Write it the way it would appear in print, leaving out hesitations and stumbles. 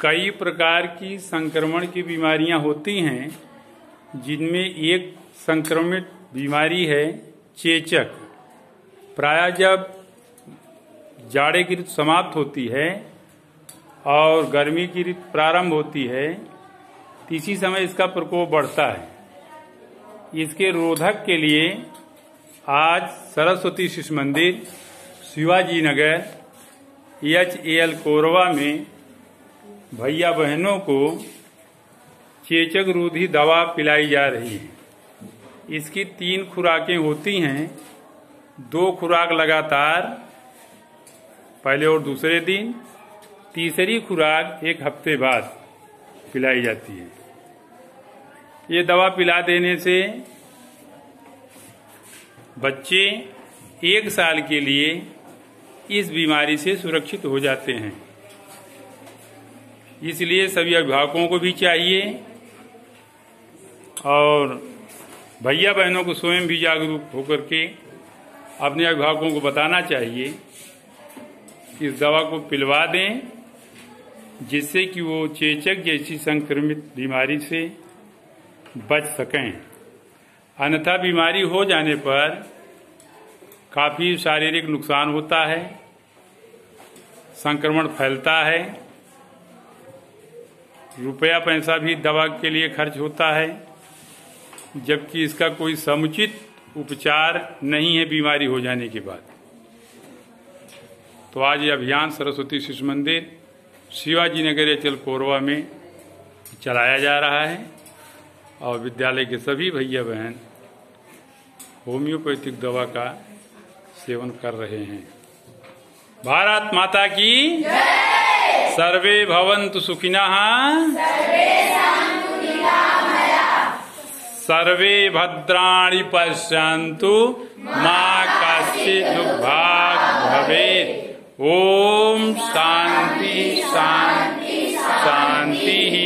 कई प्रकार की संक्रमण की बीमारियां होती हैं, जिनमें एक संक्रमित बीमारी है चेचक। प्रायः जब जाड़े की ऋतु समाप्त होती है और गर्मी की ऋतु प्रारंभ होती है, इसी समय इसका प्रकोप बढ़ता है। इसके रोधक के लिए आज सरस्वती शिशु मंदिर, शिवाजी नगर, एचएएल कोरवा में भैया बहनों को चेचक रोधी दवा पिलाई जा रही है। इसकी 3 खुराकें होती हैं, 2 खुराक लगातार पहले और दूसरे दिन, तीसरी खुराक 1 हफ्ते बाद पिलाई जाती है। ये दवा पिला देने से बच्चे 1 साल के लिए इस बीमारी से सुरक्षित हो जाते हैं। इसलिए सभी अभिभावकों को भी चाहिए और भैया बहनों को स्वयं भी जागरूक होकर के अपने अभिभावकों को बताना चाहिए कि इस दवा को पिलवा दें, जिससे कि वो चेचक जैसी संक्रमित बीमारी से बच सकें। अन्यथा बीमारी हो जाने पर काफ़ी शारीरिक नुकसान होता है, संक्रमण फैलता है, रुपया पैसा भी दवा के लिए खर्च होता है, जबकि इसका कोई समुचित उपचार नहीं है बीमारी हो जाने के बाद। तो आज ये अभियान सरस्वती शिशु मंदिर, शिवाजी नगर, एचएल कोरवा में चलाया जा रहा है और विद्यालय के सभी भैया बहन होम्योपैथिक दवा का सेवन कर रहे हैं। भारत माता की जय। सर्वे भवन्तु सुखिनः, सर्वे सन्तु निरामयाः, सर्वे भद्राणि पश्यन्तु, मा कश्चित् दुर्भाग् भवेत्। ओम शांति शांति शांति।